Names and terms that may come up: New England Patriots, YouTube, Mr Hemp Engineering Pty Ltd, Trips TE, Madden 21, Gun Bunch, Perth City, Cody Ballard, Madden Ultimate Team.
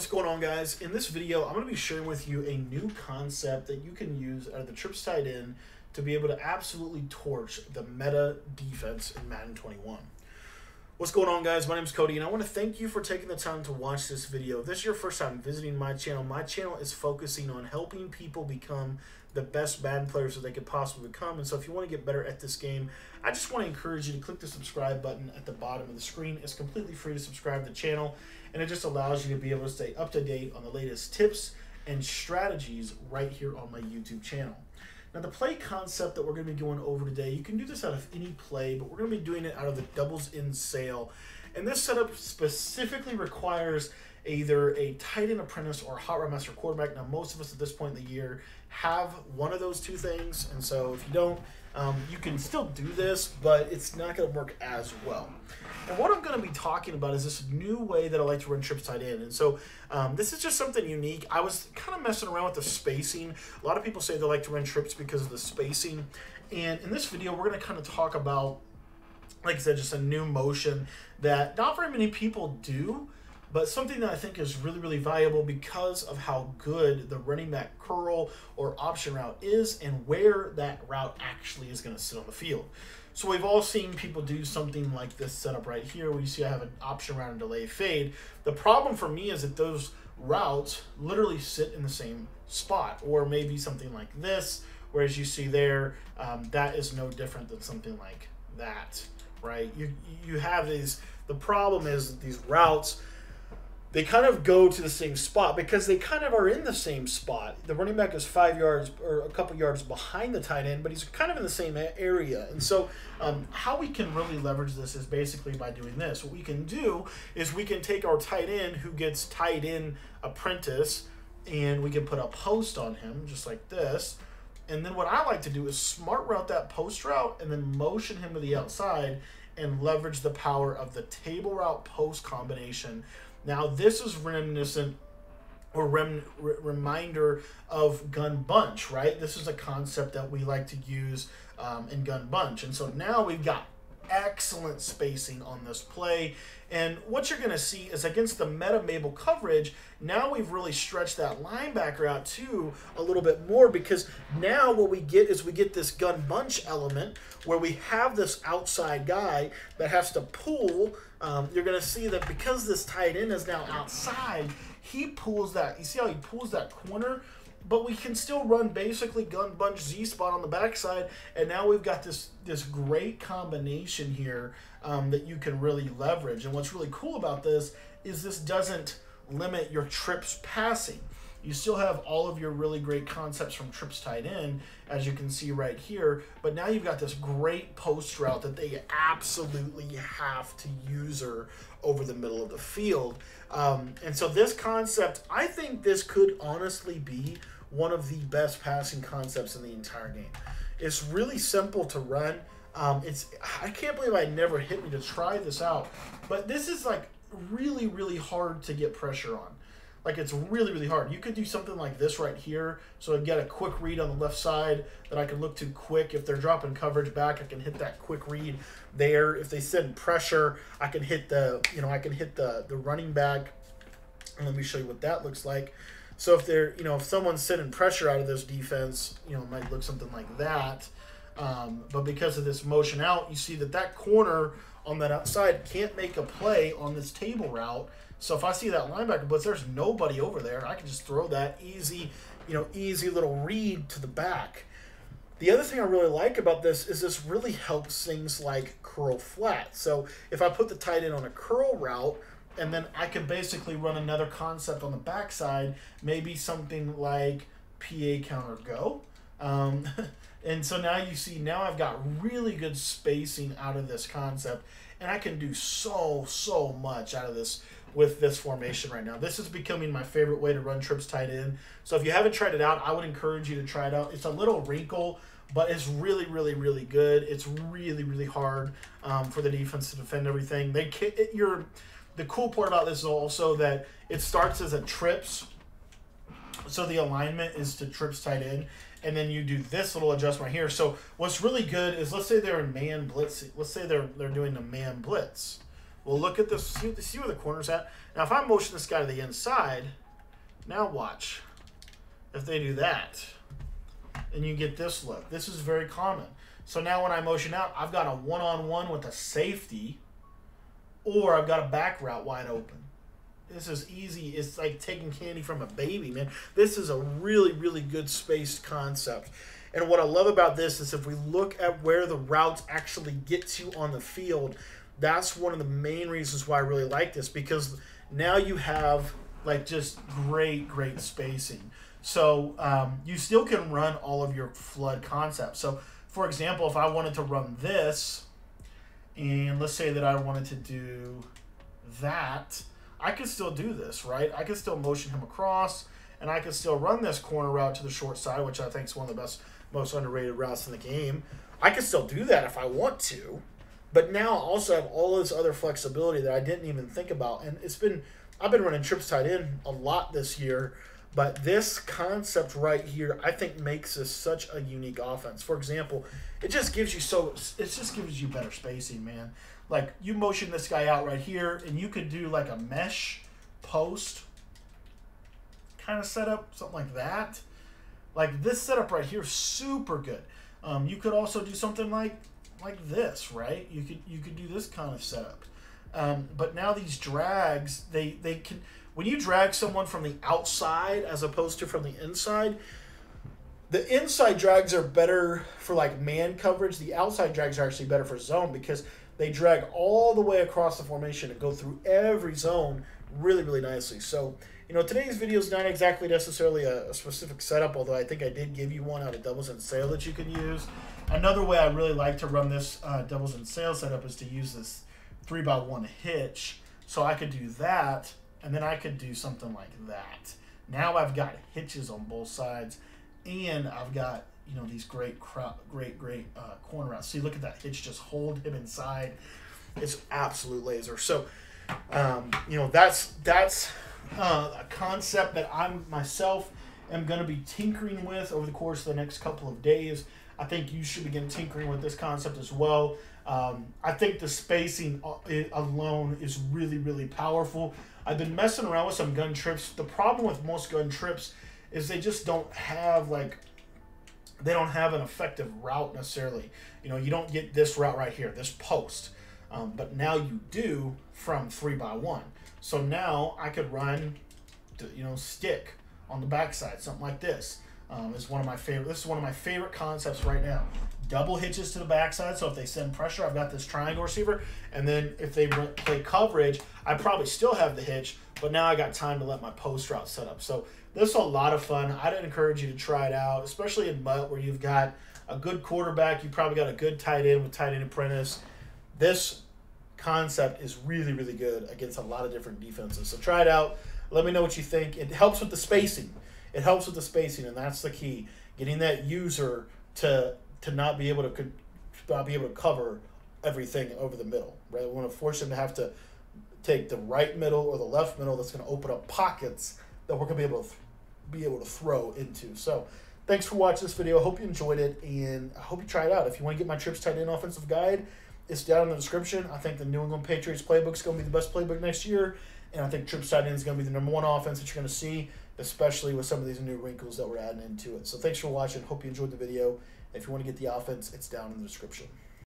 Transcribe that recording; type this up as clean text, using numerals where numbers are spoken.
What's going on, guys? In this video, I'm going to be sharing with you a new concept that you can use out of the Trips TE to be able to absolutely torch the meta defense in Madden 21. What's going on, guys? My name is Cody, and I want to thank you for taking the time to watch this video. If this is your first time visiting my channel is focusing on helping people become the best Madden players that they could possibly become. And so if you want to get better at this game, I just want to encourage you to click the subscribe button at the bottom of the screen. It's completely free to subscribe to the channel, and it just allows you to be able to stay up to date on the latest tips and strategies right here on my YouTube channel. Now, the play concept that we're going to be going over today, you can do this out of any play, but we're going to be doing it out of the doubles in sale. And this setup specifically requires either a tight end apprentice or hot route master quarterback. Now, most of us at this point in the year have one of those two things. And so if you don't, you can still do this, but it's not going to work as well. And what I'm going to be talking about is this new way that I like to run Trips TE. And so this is just something unique. I was kind of messing around with the spacing. A lot of people say they like to run trips because of the spacing. And in this video, we're going to kind of talk about, like I said, just a new motion that not very many people do, but something that I think is really, really valuable because of how good the running back curl or option route is and where that route actually is going to sit on the field. So we've all seen people do something like this setup right here where you see I have an option route and delay fade. The problem for me is that those routes literally sit in the same spot, or maybe something like this, whereas you see there, that is no different than something like that, right? You have these, the problem is that these routes, they kind of go to the same spot because they kind of are in the same spot. The running back is 5 yards or a couple yards behind the tight end, but he's kind of in the same area. And so how we can really leverage this is basically by doing this. What we can do is we can take our tight end who gets tight end apprentice, and we can put a post on him just like this. And then what I like to do is smart route that post route and then motion him to the outside and leverage the power of the table route post combination. Now, this is reminiscent or reminder of Gun Bunch, right? This is a concept that we like to use in Gun Bunch. And so now we've got excellent spacing on this play. And what you're going to see is against the meta Mabel coverage, now we've really stretched that linebacker out too a little bit more, because now what we get is we get this Gun Bunch element where we have this outside guy that has to pull. You're going to see that because this tight end is now outside, he pulls that. You see how he pulls that corner? But we can still run basically Gun Bunch Z spot on the backside, and now we've got this great combination here that you can really leverage. And what's really cool about this is this doesn't limit your trips passing. You still have all of your really great concepts from Trips TE, as you can see right here, but now you've got this great post route that they absolutely have to user over the middle of the field. And so this concept, I think this could honestly be one of the best passing concepts in the entire game. It's really simple to run. I can't believe it never hit me to try this out, but this is like really, really hard to get pressure on. Like, it's really, really hard. You could do something like this right here. So I've got a quick read on the left side that I can look to quick. If they're dropping coverage back, I can hit that quick read there. If they send pressure, I can hit the, you know, I can hit the running back. And let me show you what that looks like. So if they're, you know, if someone's sending pressure out of this defense, you know, it might look something like that. But because of this motion out, you see that that corner on that outside can't make a play on this table route. So if I see that linebacker blitz, there's nobody over there. I can just throw that easy, you know, easy little read to the back. The other thing I really like about this is this really helps things like curl flat. So if I put the tight end on a curl route, and then I can basically run another concept on the backside, maybe something like PA counter go. And so now you see, now I've got really good spacing out of this concept, and I can do so much out of this with this formation right now. This is becoming my favorite way to run Trips TE. So if you haven't tried it out, I would encourage you to try it out. It's a little wrinkle, but it's really good. It's really hard for the defense to defend everything. The cool part about this is also that it starts as a trips. So the alignment is to Trips TE, and then you do this little adjustment here. So what's really good is, let's say they're in man blitz. Let's say they're doing a man blitz. We'll look at this, see where the corner's at. Now, if I motion this guy to the inside, now watch. If they do that, and you get this look. This is very common. So now when I motion out, I've got a one-on-one with a safety, or I've got a back route wide open. This is easy. It's like taking candy from a baby, man. This is a really, really good spaced concept. And what I love about this is if we look at where the routes actually get to on the field, that's one of the main reasons why I really like this, because now you have like just great, great spacing. So you still can run all of your flood concepts. So for example, if I wanted to run this, and let's say that I wanted to do that, I could still do this, right? I could still motion him across, and I could still run this corner route to the short side, which I think is one of the best, most underrated routes in the game. I could still do that if I want to, but now I also have all this other flexibility that I didn't even think about. And it's been, I've been running trips tight end a lot this year, but this concept right here, I think, makes this such a unique offense. For example, it just gives you it just gives you better spacing, man. Like, you motion this guy out right here, and you could do like a mesh post kind of setup, something like that. Like this setup right here, super good. You could also do something like this, right? You could do this kind of setup. But now these drags, they can, when you drag someone from the outside as opposed to from the inside, the inside drags are better for like man coverage. The outside drags are actually better for zone, because they drag all the way across the formation and go through every zone really, really nicely. So, you know, today's video is not exactly necessarily a specific setup, although I think I did give you one out of doubles and sail that you can use. Another way I really like to run this doubles and sail setup is to use this 3x1 hitch. So I could do that, and then I could do something like that. Now I've got hitches on both sides, and I've got, you know, these great corner routes. See, look at that hitch, just hold him inside. It's absolute laser. So, you know, that's a concept that I'm myself am going to be tinkering with over the course of the next couple of days. I think you should begin tinkering with this concept as well. I think the spacing alone is really, really powerful. I've been messing around with some gun trips. The problem with most gun trips is they just don't have, like, they don't have an effective route necessarily. You know, you don't get this route right here, this post. But now you do from 3x1. So now I could run, you know, stick on the backside, something like this. Is one of my favorite. This is one of my favorite concepts right now. Double hitches to the backside. So if they send pressure, I've got this triangle receiver. And then if they play coverage, I probably still have the hitch, but now I got time to let my post route set up. So this is a lot of fun. I'd encourage you to try it out, especially in Mutt, where you've got a good quarterback. You probably got a good tight end with tight end apprentice. This concept is really, really good against a lot of different defenses. So try it out. Let me know what you think. It helps with the spacing. It helps with the spacing, and that's the key. Getting that user to not be able to cover everything over the middle. Right? We want to force them to have to take the right middle or the left middle. That's going to open up pockets that we're going to be able to throw into. So, thanks for watching this video. I hope you enjoyed it, and I hope you try it out. If you want to get my Trips Tight End offensive guide, it's down in the description. I think the New England Patriots playbook is going to be the best playbook next year, and I think Trips Tight End is going to be the #1 offense that you're going to see, especially with some of these new wrinkles that we're adding into it. So thanks for watching. Hope you enjoyed the video. If you want to get the offense, it's down in the description.